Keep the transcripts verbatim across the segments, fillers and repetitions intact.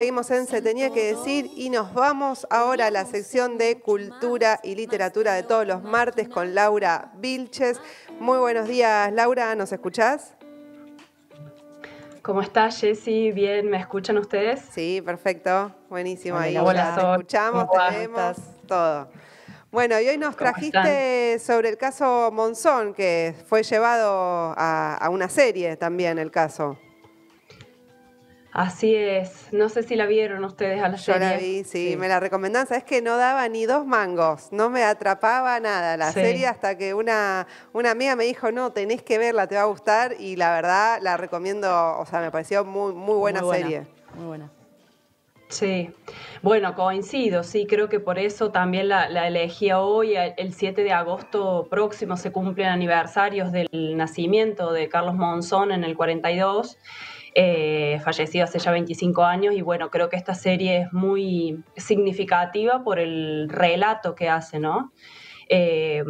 Seguimos en Se Tenía Que Decir y nos vamos ahora a la sección de Cultura y Literatura de todos los martes con Laura Vilches. Muy buenos días, Laura, ¿nos escuchás? ¿Cómo estás, Jessy? Bien, ¿me escuchan ustedes? Sí, perfecto, buenísimo. Hola, ahí hola, te escuchamos, te vemos, todo. Bueno, y hoy nos trajiste están? sobre el caso Monzón, que fue llevado a, a una serie también el caso. Así es, no sé si la vieron ustedes a la serie. Yo la vi, sí, sí. Me la recomendaban, sabes que no daba ni dos mangos, no me atrapaba nada la sí. serie hasta que una, una amiga me dijo, no, tenés que verla, te va a gustar, y la verdad la recomiendo, o sea, me pareció muy, muy buena, muy buena serie. Muy buena. Sí, bueno, coincido, sí, creo que por eso también la, la elegí hoy. El siete de agosto próximo se cumplen aniversarios del nacimiento de Carlos Monzón en el cuarenta y dos, eh, fallecido hace ya veinticinco años, y bueno, creo que esta serie es muy significativa por el relato que hace, ¿no? Eh,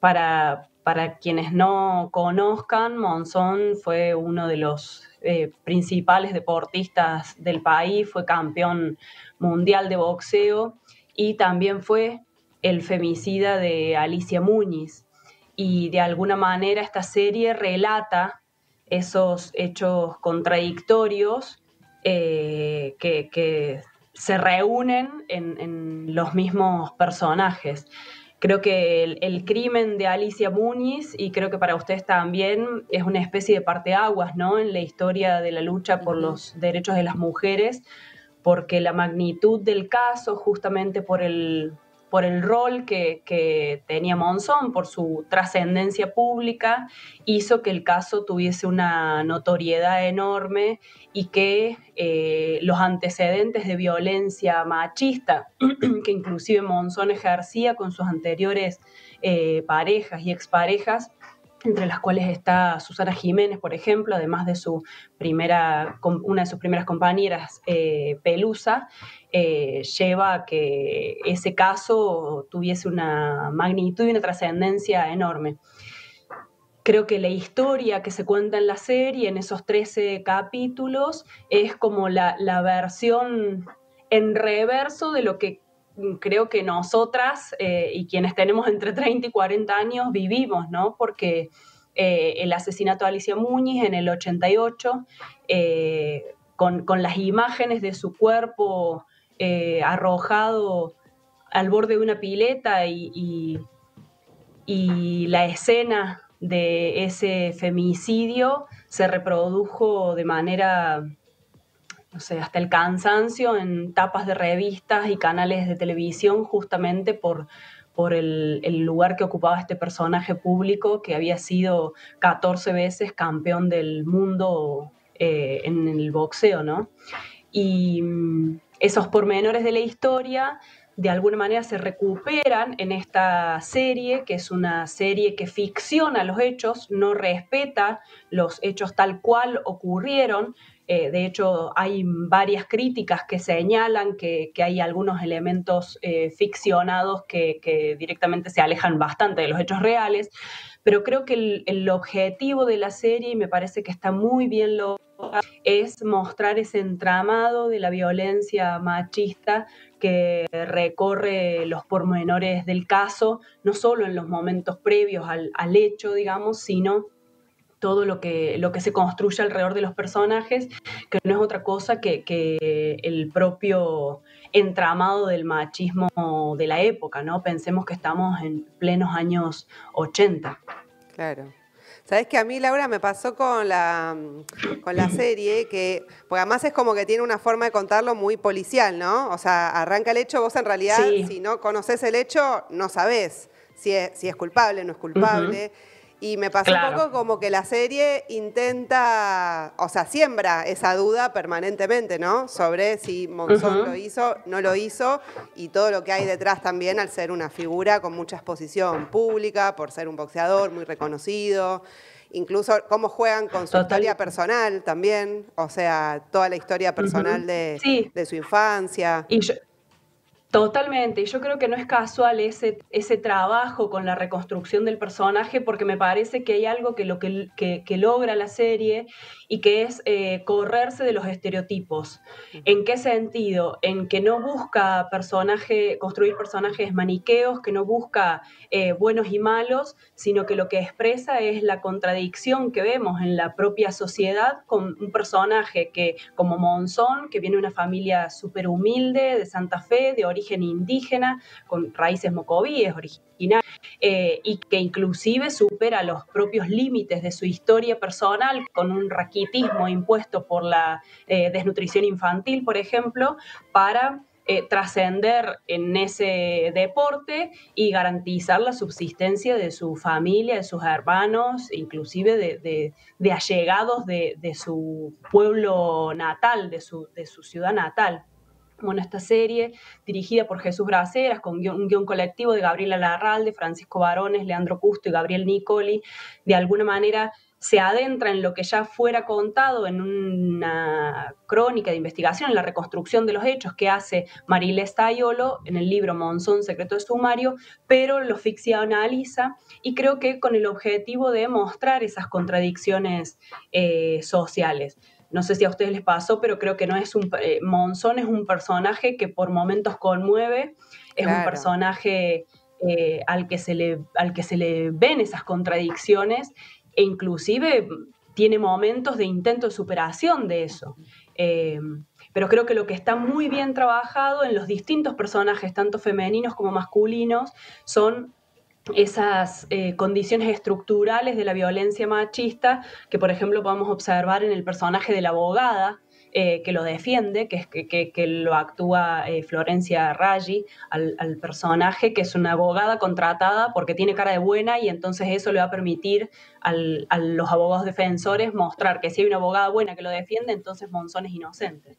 para, para quienes no conozcan, Monzón fue uno de los Eh, principales deportistas del país, fue campeón mundial de boxeo y también fue el femicida de Alicia Muñiz. Y de alguna manera esta serie relata esos hechos contradictorios eh, que, que se reúnen en, en los mismos personajes. Creo que el, el crimen de Alicia Muñiz, y creo que para ustedes también, es una especie de parteaguas, ¿no?, en la historia de la lucha por los derechos de las mujeres, porque la magnitud del caso, justamente por el, por el rol que, que tenía Monzón, por su trascendencia pública, hizo que el caso tuviese una notoriedad enorme y que eh, los antecedentes de violencia machista que inclusive Monzón ejercía con sus anteriores eh, parejas y exparejas, entre las cuales está Susana Jiménez, por ejemplo, además de su primera, una de sus primeras compañeras, eh, Pelusa, eh, lleva a que ese caso tuviese una magnitud y una trascendencia enorme. Creo que la historia que se cuenta en la serie, en esos trece capítulos, es como la, la versión en reverso de lo que creo que nosotras eh, y quienes tenemos entre treinta y cuarenta años vivimos, ¿no? Porque eh, el asesinato de Alicia Muñiz en el ochenta y ocho, eh, con, con las imágenes de su cuerpo eh, arrojado al borde de una pileta y, y, y la escena de ese femicidio se reprodujo de manera, no sé, hasta el cansancio en tapas de revistas y canales de televisión, justamente por, por el, el lugar que ocupaba este personaje público que había sido catorce veces campeón del mundo eh, en el boxeo, ¿no? Y esos pormenores de la historia de alguna manera se recuperan en esta serie, que es una serie que ficciona los hechos, no respeta los hechos tal cual ocurrieron. Eh, de hecho, hay varias críticas que señalan que, que hay algunos elementos eh, ficcionados que, que directamente se alejan bastante de los hechos reales, pero creo que el, el objetivo de la serie, y me parece que está muy bien logrado, es mostrar ese entramado de la violencia machista que recorre los pormenores del caso, no solo en los momentos previos al, al hecho, digamos, sino todo lo que, lo que se construye alrededor de los personajes, que no es otra cosa que, que el propio entramado del machismo de la época, ¿no? Pensemos que estamos en plenos años ochenta. Claro. Sabes que a mí, Laura, me pasó con la, con la serie, que porque además es como que tiene una forma de contarlo muy policial, ¿no? O sea, arranca el hecho, vos en realidad, sí. si no conocés el hecho, no sabés si es, si es culpable o no es culpable. Uh-huh. Y me pasó claro. un poco como que la serie intenta, o sea, siembra esa duda permanentemente, ¿no? Sobre si Monzón uh-huh. lo hizo, no lo hizo, y todo lo que hay detrás también al ser una figura con mucha exposición pública, por ser un boxeador muy reconocido. Incluso cómo juegan con su Total. historia personal también, o sea, toda la historia personal uh-huh. de, sí. de su infancia. Y yo, Totalmente, y yo creo que no es casual ese, ese trabajo con la reconstrucción del personaje, porque me parece que hay algo que, lo que, que, que logra la serie y que es eh, correrse de los estereotipos. ¿En qué sentido? En que no busca personaje, construir personajes maniqueos, que no busca eh, buenos y malos, sino que lo que expresa es la contradicción que vemos en la propia sociedad con un personaje que, como Monzón, que viene de una familia súper humilde, de Santa Fe, de origen indígena, con raíces mocovíes originales, eh, y que inclusive supera los propios límites de su historia personal con un raquitismo impuesto por la eh, desnutrición infantil, por ejemplo, para eh, trascender en ese deporte y garantizar la subsistencia de su familia, de sus hermanos, inclusive de, de, de allegados de, de su pueblo natal, de su, de su ciudad natal. Bueno, esta serie, dirigida por Jesús Braceras, con guión, un guión colectivo de Gabriela Larralde, Francisco Barones, Leandro Custo y Gabriel Nicoli, de alguna manera se adentra en lo que ya fuera contado en una crónica de investigación, en la reconstrucción de los hechos que hace Marilé Staiolo en el libro Monzón, secreto de sumario, pero lo ficcionaliza y creo que con el objetivo de mostrar esas contradicciones eh, sociales. No sé si a ustedes les pasó, pero creo que no es un... Eh, Monzón es un personaje que por momentos conmueve, es claro. un personaje eh, al, que se le, al que se le ven esas contradicciones e inclusive tiene momentos de intento de superación de eso. Eh, pero creo que lo que está muy bien trabajado en los distintos personajes, tanto femeninos como masculinos, son esas eh, condiciones estructurales de la violencia machista que, por ejemplo, podemos observar en el personaje de la abogada eh, que lo defiende, que, que, que lo actúa eh, Florencia Raggi al, al personaje, que es una abogada contratada porque tiene cara de buena y entonces eso le va a permitir al, a los abogados defensores mostrar que si hay una abogada buena que lo defiende, entonces Monzón es inocente.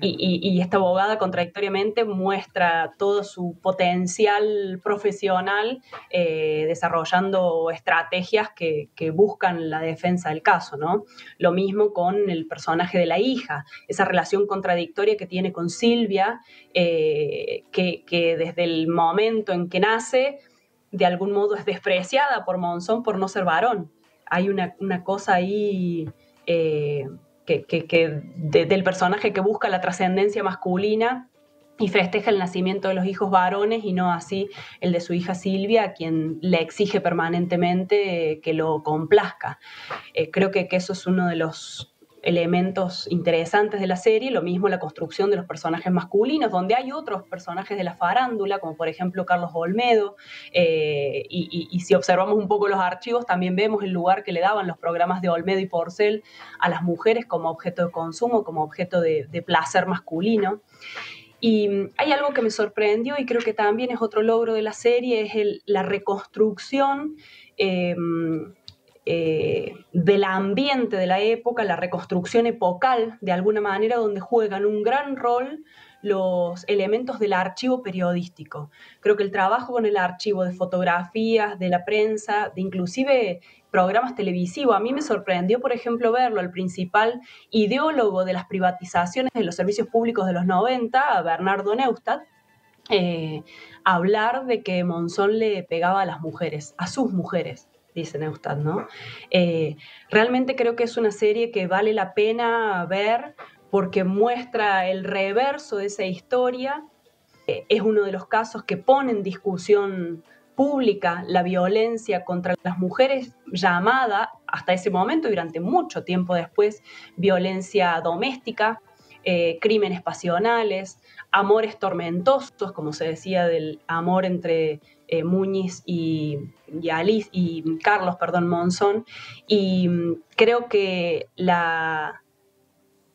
Y, y, y esta abogada contradictoriamente muestra todo su potencial profesional eh, desarrollando estrategias que, que buscan la defensa del caso, ¿no? Lo mismo con el personaje de la hija, esa relación contradictoria que tiene con Silvia, eh, que, que desde el momento en que nace, de algún modo es despreciada por Monzón por no ser varón. Hay una, una cosa ahí... Eh, que, que, que de, del personaje que busca la trascendencia masculina y festeja el nacimiento de los hijos varones y no así el de su hija Silvia, a quien le exige permanentemente que lo complazca. Eh, creo que, que eso es uno de los elementos interesantes de la serie, lo mismo la construcción de los personajes masculinos, donde hay otros personajes de la farándula, como por ejemplo Carlos Olmedo, eh, y, y, y si observamos un poco los archivos, también vemos el lugar que le daban los programas de Olmedo y Porcel a las mujeres como objeto de consumo, como objeto de, de placer masculino. Y hay algo que me sorprendió, y creo que también es otro logro de la serie, es el, la reconstrucción eh, Eh, del ambiente de la época, la reconstrucción epocal, de alguna manera, donde juegan un gran rol los elementos del archivo periodístico. Creo que el trabajo con el archivo de fotografías, de la prensa, de inclusive programas televisivos. A mí me sorprendió, por ejemplo, verlo al principal ideólogo de las privatizaciones de los servicios públicos de los noventa, Bernardo Neustadt, eh, hablar de que Monzón le pegaba a las mujeres, a sus mujeres. Dice Neustadt, ¿no? Eh, realmente creo que es una serie que vale la pena ver porque muestra el reverso de esa historia. Eh, es uno de los casos que pone en discusión pública la violencia contra las mujeres, llamada hasta ese momento y durante mucho tiempo después violencia doméstica, eh, crímenes pasionales, amores tormentosos, como se decía, del amor entre eh, Muñiz y, y, Alice, y Carlos perdón, Monzón. Y creo que la,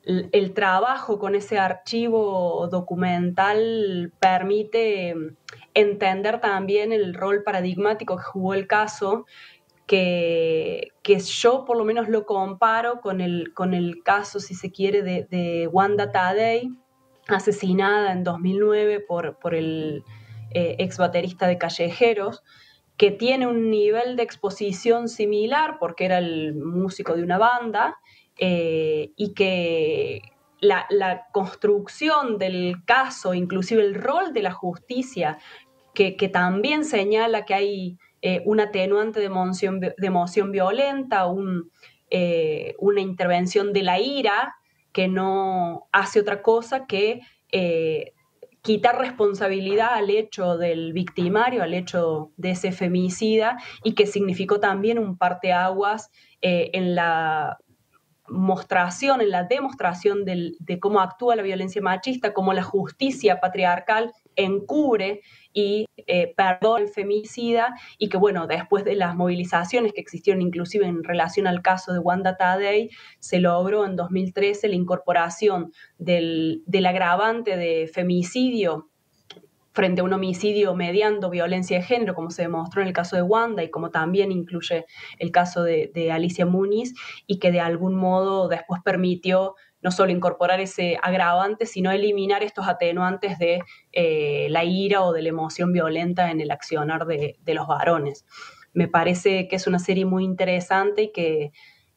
el trabajo con ese archivo documental permite entender también el rol paradigmático que jugó el caso, que, que yo por lo menos lo comparo con el, con el caso, si se quiere, de, de Wanda Taddei, asesinada en dos mil nueve por, por el eh, ex baterista de Callejeros, que tiene un nivel de exposición similar porque era el músico de una banda eh, y que la, la construcción del caso, inclusive el rol de la justicia, que, que también señala que hay eh, un atenuante de emoción, de emoción violenta, un, eh, una intervención de la ira que no hace otra cosa que eh, quitar responsabilidad al hecho del victimario, al hecho de ese femicida, y que significó también un parteaguas eh, en la mostración, en la demostración del, de cómo actúa la violencia machista, cómo la justicia patriarcal encubre y eh, perdona al femicida, y que, bueno, después de las movilizaciones que existieron inclusive en relación al caso de Wanda Taddei, se logró en dos mil trece la incorporación del, del agravante de femicidio frente a un homicidio mediando violencia de género, como se demostró en el caso de Wanda y como también incluye el caso de, de Alicia Muñiz, y que de algún modo después permitió no solo incorporar ese agravante, sino eliminar estos atenuantes de eh, la ira o de la emoción violenta en el accionar de, de los varones. Me parece que es una serie muy interesante y que,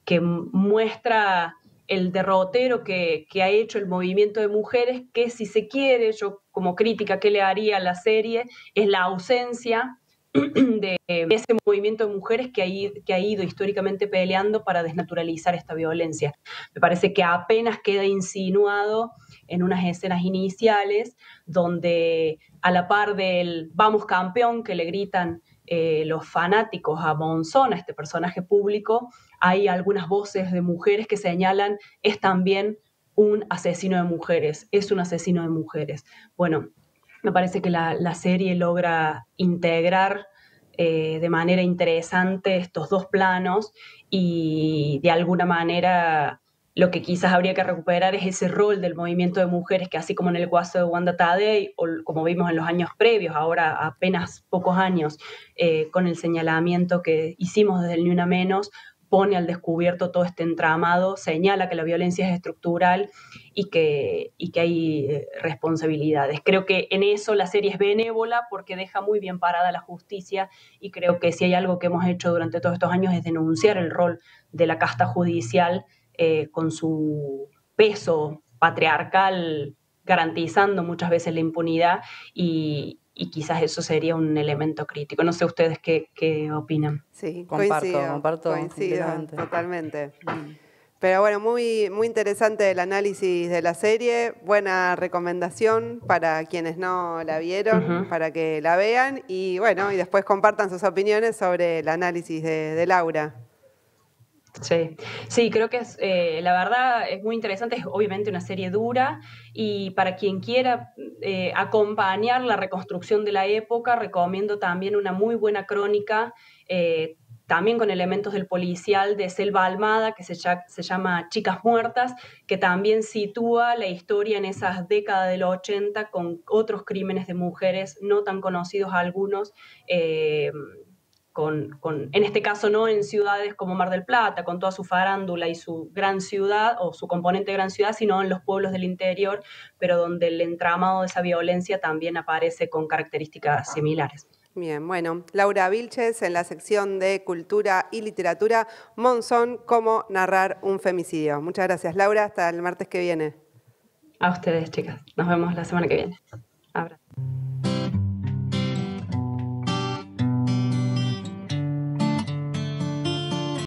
que muestra el derrotero que, que ha hecho el movimiento de mujeres, que si se quiere, yo como crítica que le haría a la serie, es la ausencia de ese movimiento de mujeres que ha ido, que ha ido históricamente peleando para desnaturalizar esta violencia. Me parece que apenas queda insinuado en unas escenas iniciales donde, a la par del "vamos campeón" que le gritan eh, los fanáticos a Monzón, a este personaje público, hay algunas voces de mujeres que señalan: es también un asesino de mujeres, es un asesino de mujeres. Bueno, me parece que la, la serie logra integrar eh, de manera interesante estos dos planos, y de alguna manera lo que quizás habría que recuperar es ese rol del movimiento de mujeres que, así como en el caso de Wanda Taddei, o como vimos en los años previos, ahora apenas pocos años, eh, con el señalamiento que hicimos desde el Niuna Menos, pone al descubierto todo este entramado, señala que la violencia es estructural y que, y que hay responsabilidades. Creo que en eso la serie es benévola, porque deja muy bien parada la justicia, y creo que si hay algo que hemos hecho durante todos estos años es denunciar el rol de la casta judicial eh, con su peso patriarcal, garantizando muchas veces la impunidad, y, y quizás eso sería un elemento crítico. No sé ustedes qué, qué opinan. Sí, comparto, coincido, comparto coincido, totalmente. Pero bueno, muy, muy interesante el análisis de la serie, buena recomendación para quienes no la vieron, uh-huh. para que la vean, y bueno, y después compartan sus opiniones sobre el análisis de, de Laura. Sí, sí, creo que es, eh, la verdad es muy interesante, es obviamente una serie dura, y para quien quiera eh, acompañar la reconstrucción de la época, recomiendo también una muy buena crónica, eh, también con elementos del policial, de Selva Almada, que se, se llama Chicas Muertas, que también sitúa la historia en esas décadas del ochenta con otros crímenes de mujeres no tan conocidos algunos, eh, Con, con, en este caso no en ciudades como Mar del Plata, con toda su farándula y su gran ciudad, o su componente gran ciudad, sino en los pueblos del interior, pero donde el entramado de esa violencia también aparece con características similares. Bien, bueno, Laura Vilches en la sección de Cultura y Literatura, Monzón, cómo narrar un femicidio. Muchas gracias, Laura, hasta el martes que viene. A ustedes, chicas, nos vemos la semana que viene. Abrazo.